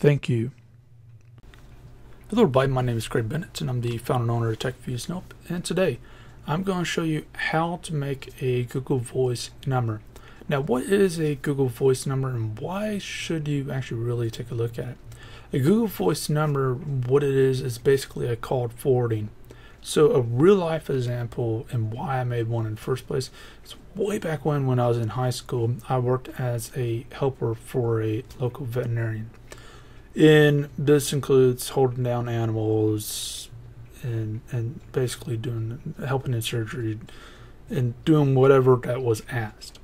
Thank you. Hello everybody, my name is Craig Bennett and I'm the founder and owner of TechReviewsAndHelp, and today I'm going to show you how to make a Google Voice number. Now, what is a Google Voice number and why should you actually really take a look at it? A Google Voice number, what it is basically a call forwarding. So a real life example and why I made one in the first place is way back when I was in high school, I worked as a helper for a local veterinarian. And this includes holding down animals and basically doing, helping in surgery and doing whatever that was asked.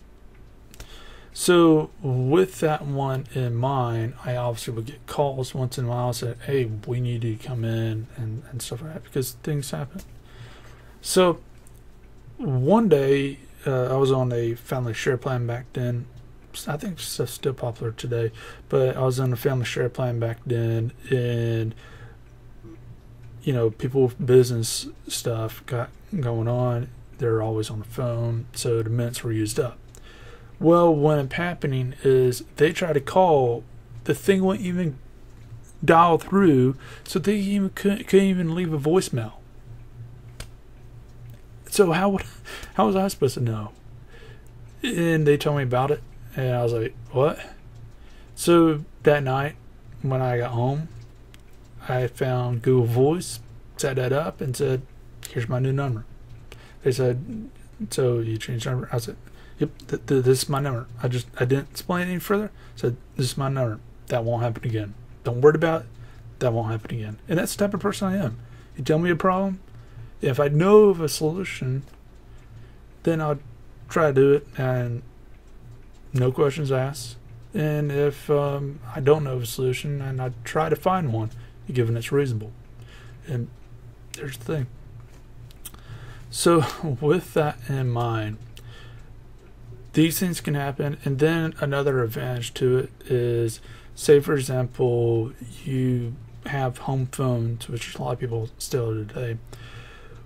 So with that one in mind, I obviously would get calls once in a while saying, hey, we need you to come in and stuff like that because things happen. So one day I was on a family share plan back then. I think it's still popular today, but I was on a family share plan back then, and you know, people with business stuff got going on. They're always on the phone, so the minutes were used up. Well, what ended up happening is they tried to call, the thing wouldn't even dial through, so they even couldn't even leave a voicemail. So how was I supposed to know? And they told me about it. And I was like, what? So that night when I got home, I found Google Voice, set that up and said, here's my new number. They said, so you changed your number? I said, yep, this is my number. I didn't explain any further. I said, this is my number. That won't happen again. Don't worry about it. That won't happen again. And that's the type of person I am. You tell me a problem. If I know of a solution, then I'll try to do it, and no questions asked. And if I don't know of a solution and I try to find one, given it's reasonable. And there's the thing. So with that in mind, these things can happen. And then another advantage to it is, say for example, you have home phones, which a lot of people still do today.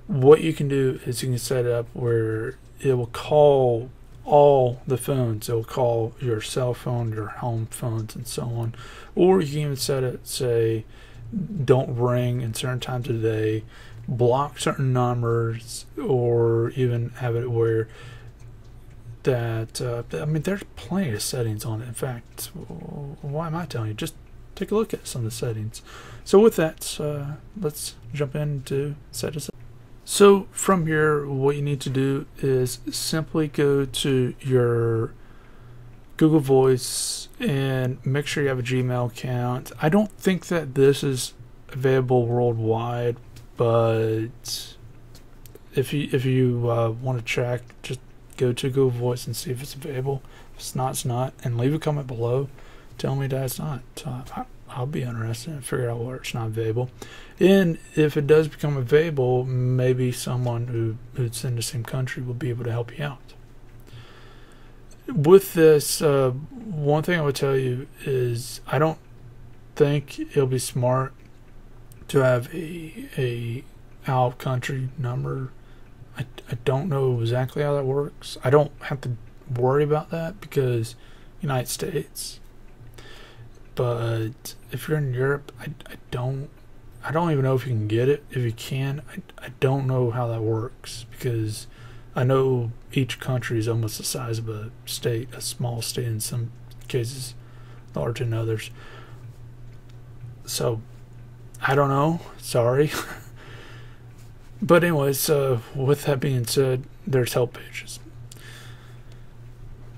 What you can do is you can set it up where it will call all the phones. It'll call your cell phone, your home phones, and so on. Or you can even set it, say, don't ring in certain times of the day, block certain numbers, or even have it where that, I mean, there's plenty of settings on it. In fact, why am I telling you? Just take a look at some of the settings. So with that, let's jump in to set this up. So from here, what you need to do is simply go to your Google Voice and make sure you have a Gmail account. I don't think that this is available worldwide, but if you want to check, just go to Google Voice and see if it's available. If it's not, it's not. And leave a comment below telling me that it's not. I'll be interested in figuring out where it's not available. And if it does become available, maybe someone who's in the same country will be able to help you out. With this, one thing I would tell you is I don't think it'll be smart to have a out-of-country number. I don't know exactly how that works. I don't have to worry about that because United States. But if you're in Europe, I don't even know if you can get it. If you can, I don't know how that works because I know each country is almost the size of a state, a small state in some cases, larger than others. So I don't know. Sorry. But anyways, with that being said, there's help pages.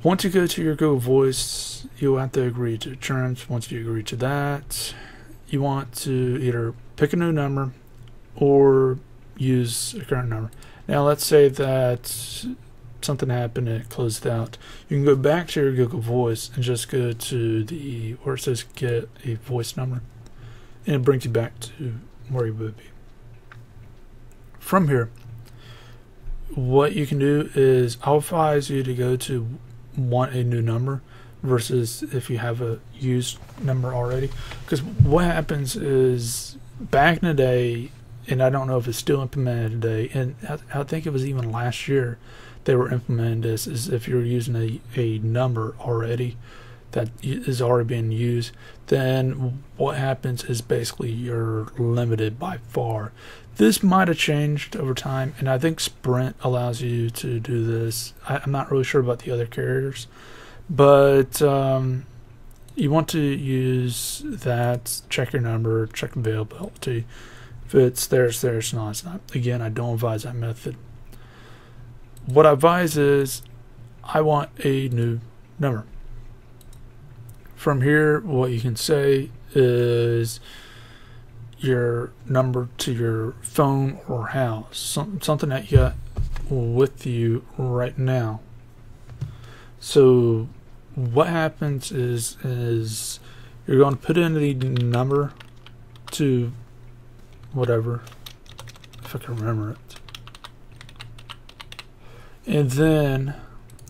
Once you go to your Google Voice, you'll have to agree to terms. Once you agree to that, you want to either pick a new number or use a current number. Now let's say that something happened and it closed out. You can go back to your Google Voice and just go to the, where it says get a voice number, and it brings you back to where you would be. From here, what you can do is I'll advise you to go to want a new number versus if you have a used number already, because what happens is back in the day, and I don't know if it's still implemented today, and I think it was even last year they were implementing this, is if you're using a number already, that is already being used, then what happens is basically you're limited by far. This might have changed over time, and I think Sprint allows you to do this. I'm not really sure about the other carriers, but you want to use that. Check your number, check availability. If it's there, it's there. It's not, it's not. Again, I don't advise that method. What I advise is I want a new number. From here, what you can say is your number to your phone or house, something that you got with you right now. So what happens is you're going to put in the number to whatever, if I can remember it, and then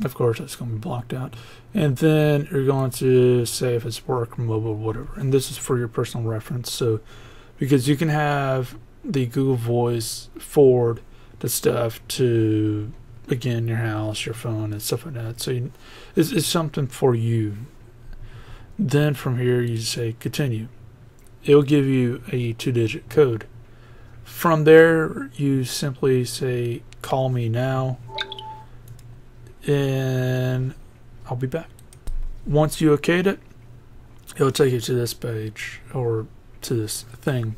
of course it's going to be blocked out, and then you're going to say if it's work, mobile, whatever. And this is for your personal reference, so because you can have the Google Voice forward the stuff to, again, your house, your phone, and stuff like that. So it's something for you. Then from here you say continue. It'll give you a 2-digit code. From there you simply say call me now, and I'll be back. Once you okayed it, it'll take you to this page or to this thing.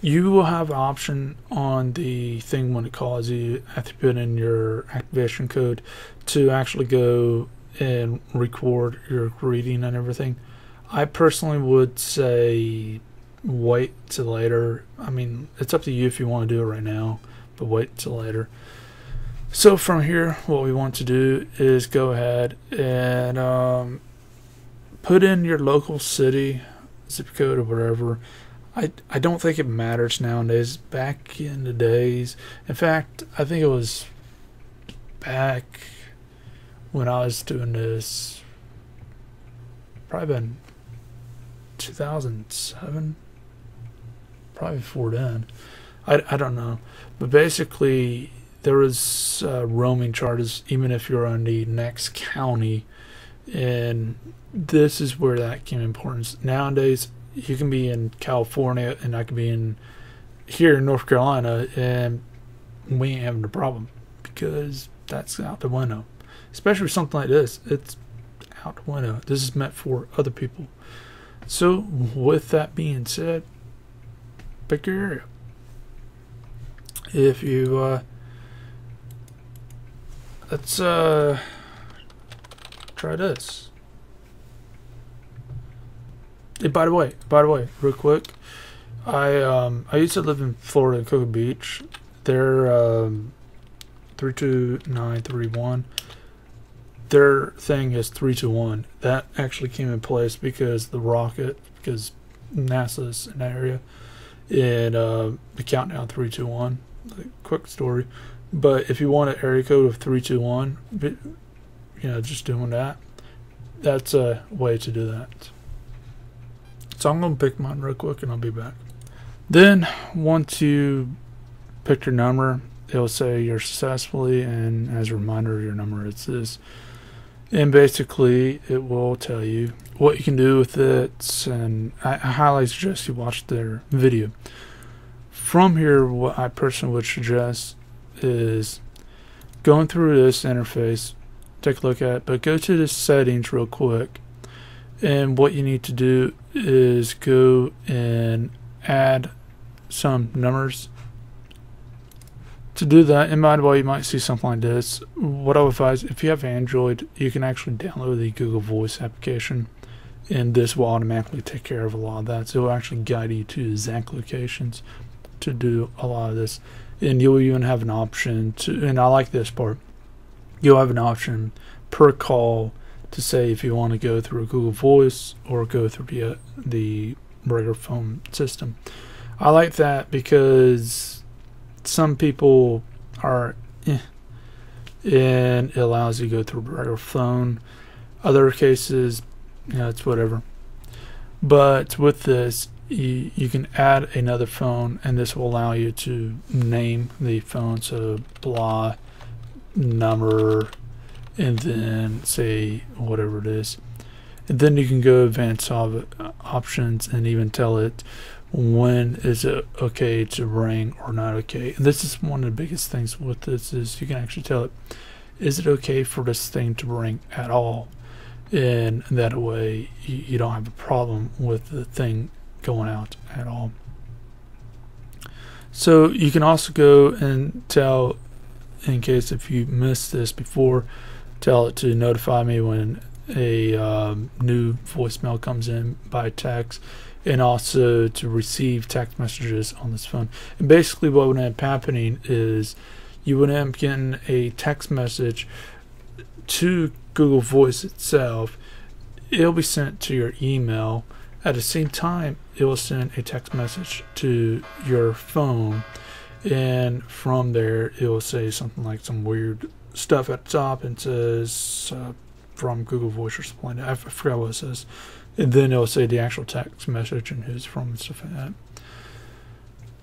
You will have an option on the thing when it calls you after you put in your activation code to actually go and record your greeting and everything. I personally would say wait till later. I mean, it's up to you if you want to do it right now, but wait till later. So from here, what we want to do is go ahead and put in your local city, zip code, or whatever. I don't think it matters nowadays. Back in the days, in fact, I think it was back when I was doing this, probably been 2007, probably before then. I don't know, but basically there was roaming charges even if you're on the next county, and this is where that came importance. Nowadays you can be in California and I can be in here in North Carolina, and we ain't having a problem because that's out the window. Especially with something like this, it's out the window. This is meant for other people. So with that being said, pick your area. If you let's try this. And by the way, real quick, I used to live in Florida, in Cocoa Beach. Their 32931. Their thing is 321. That actually came in place because the rocket, because NASA's in that area, and the countdown 321. Quick story. But if you want an area code of 321, you know, just doing that, that's a way to do that. So I'm going to pick mine real quick and I'll be back. Then once you pick your number, it'll say you're successfully, and as a reminder, your number is this. And basically it will tell you what you can do with it, and I highly suggest you watch their video. From here, what I personally would suggest is going through this interface, take a look at it, but go to the settings real quick, and what you need to do is go and add some numbers. To do that, and by the way, you might see something like this. What I would advise, if you have Android, you can actually download the Google Voice application, and this will automatically take care of a lot of that. So it will actually guide you to exact locations to do a lot of this. And you'll even have an option to, and I like this part, you'll have an option per call to say if you want to go through Google Voice or go through the regular phone system. I like that because some people are and it allows you to go through regular phone. Other cases, you know, it's whatever. But with this, you can add another phone, and this will allow you to name the phone, so blah, number, and then say whatever it is. And then you can go advanced options and even tell it when is it okay to ring or not okay. And this is one of the biggest things with this is you can actually tell it, is it okay for this thing to ring at all? And that way you don't have a problem with the thing going out at all. So you can also go and tell, in case if you missed this before, tell it to notify me when a new voicemail comes in by text, and also to receive text messages on this phone. And basically what would end up happening is you would end up getting a text message to Google Voice itself. It'll be sent to your email. At the same time, it will send a text message to your phone, and from there it will say something like some weird stuff at the top and says from Google Voice or something like that. I forgot what it says, and then it will say the actual text message and who's from and stuff like that.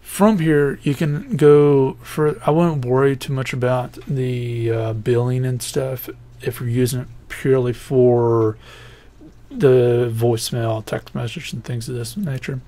From here you can go for, I wouldn't worry too much about the billing and stuff if you're using it purely for the voicemail, text message, and things of this nature.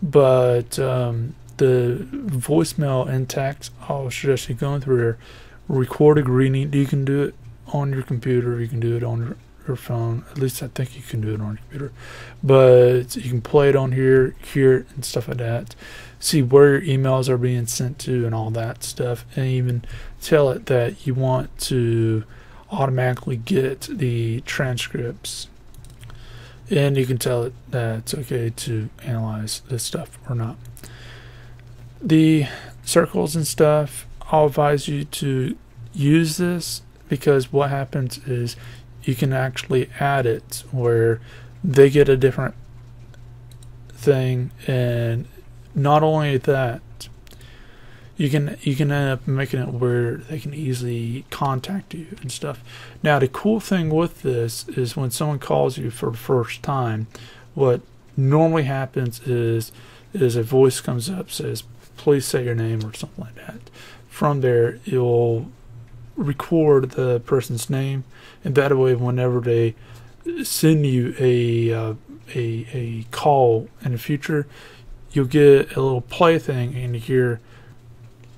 But the voicemail and text, I'll suggest you going through here, record a greeting. You can do it on your computer, you can do it on your phone. At least I think you can do it on your computer. But you can play it on here, hear it, and stuff like that. See where your emails are being sent to and all that stuff. And even tell it that you want to automatically get the transcripts. And you can tell it that it's okay to analyze this stuff or not. The circles and stuff, I'll advise you to use this, because what happens is you can actually add it where they get a different thing. And not only that, you can end up making it where they can easily contact you and stuff. Now the cool thing with this is when someone calls you for the first time, what normally happens is a voice comes up, says please say your name or something like that. From there it will record the person's name, and that way whenever they send you a call in the future, you'll get a little play thing and you hear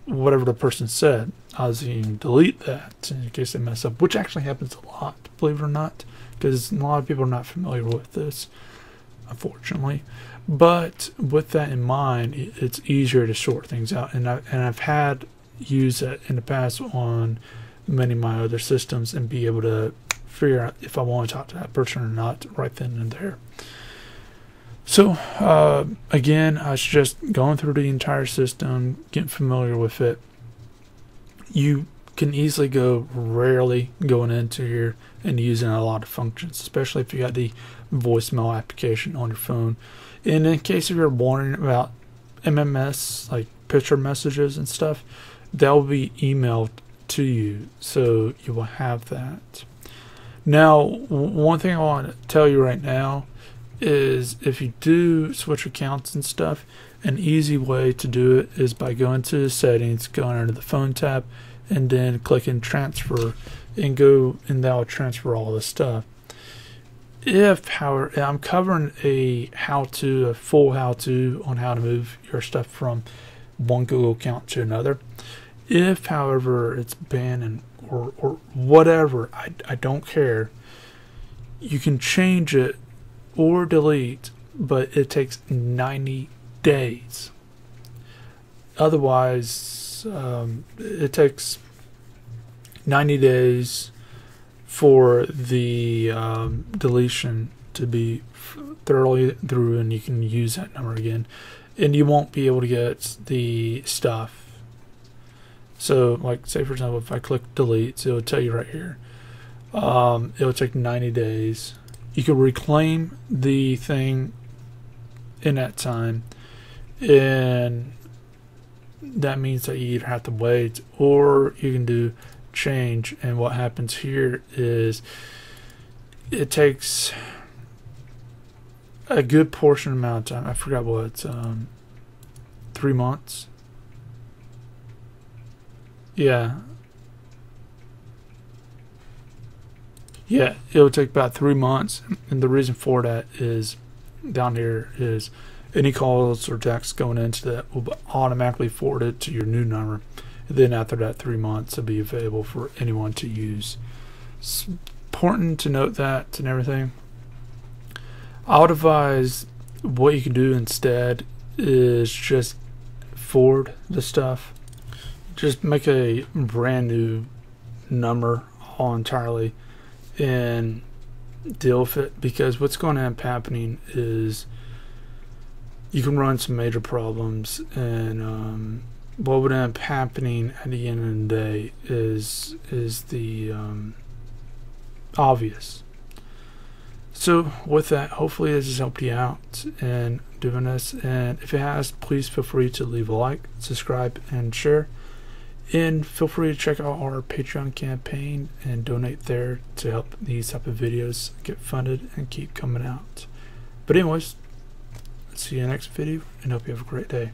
whatever the person said. Obviously you can delete that in case they mess up, which actually happens a lot, believe it or not, because a lot of people are not familiar with this, unfortunately. But with that in mind, it's easier to sort things out, and I've had used that in the past on many of my other systems and be able to figure out if I want to talk to that person or not right then and there. So again, I suggest going through the entire system, getting familiar with it. You can easily go rarely going into here and using a lot of functions, especially if you got the voicemail application on your phone. And in case if you're wondering about MMS, like picture messages and stuff, that will be emailed to you, so you will have that. Now one thing I want to tell you right now is if you do switch accounts and stuff, an easy way to do it is by going to the settings, going under the phone tab, and then clicking transfer, and go, and that will transfer all this stuff. If, however, I'm covering a how-to, a full how-to on how to move your stuff from one Google account to another. If, however, it's banned and, or whatever, I don't care, you can change it or delete, but it takes 90 days. Otherwise, it takes 90 days for the deletion to be thoroughly through, and you can use that number again, and you won't be able to get the stuff. So like, say for example, if I click delete, so it'll tell you right here, it'll take 90 days. You can reclaim the thing in that time, and that means that you either have to wait or you can do change. And what happens here is it takes a good portion amount of time. I forgot what, 3 months. Yeah. Yeah, it would take about 3 months, and the reason for that is down here is any calls or texts going into that will automatically forward it to your new number. And then after that 3 months, it'll be available for anyone to use. It's important to note that and everything. I would advise what you can do instead is just forward the stuff. Just make a brand new number all entirely and deal with it, because what's going to end up happening is you can run some major problems, and what would end up happening at the end of the day is the obvious. So with that, hopefully this has helped you out in doing this, and if it has, please feel free to leave a like, subscribe, and share. And feel free to check out our Patreon campaign and donate there to help these type of videos get funded and keep coming out. But anyways, see you in the next video, and hope you have a great day.